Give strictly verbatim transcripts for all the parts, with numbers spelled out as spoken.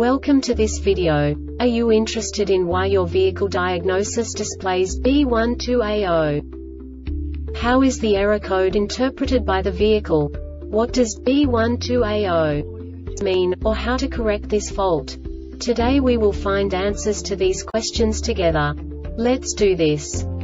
Welcome to this video. Are you interested in why your vehicle diagnosis displays B one two A zero? How is the error code interpreted by the vehicle? What does B one two A zero mean, or how to correct this fault? Today we will find answers to these questions together. Let's do this.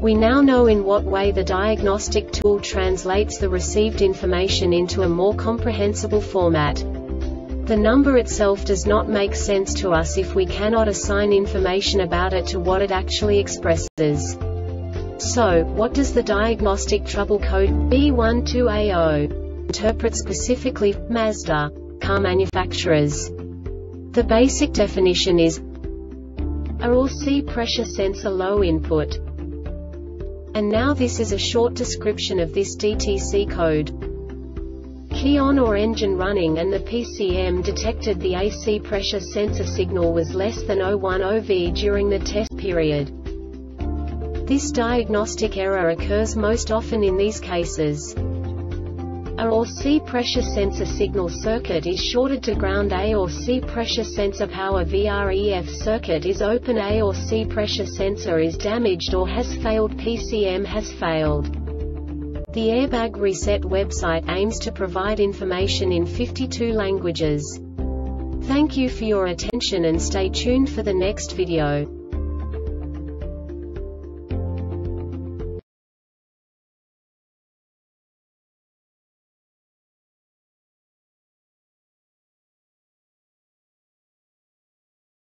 We now know in what way the diagnostic tool translates the received information into a more comprehensible format. The number itself does not make sense to us if we cannot assign information about it to what it actually expresses. So, what does the diagnostic trouble code B one two A zero interpret specifically for Mazda car manufacturers? The basic definition is A or C pressure sensor low input. And now this is a short description of this D T C code. Key on or engine running and the P C M detected the A C pressure sensor signal was less than zero point one zero volts during the test period. This diagnostic error occurs most often in these cases. A or C pressure sensor signal circuit is shorted to ground. A or C pressure sensor power V R E F circuit is open. A or C pressure sensor is damaged or has failed. P C M has failed. The Airbag Reset website aims to provide information in fifty-two languages. Thank you for your attention and stay tuned for the next video.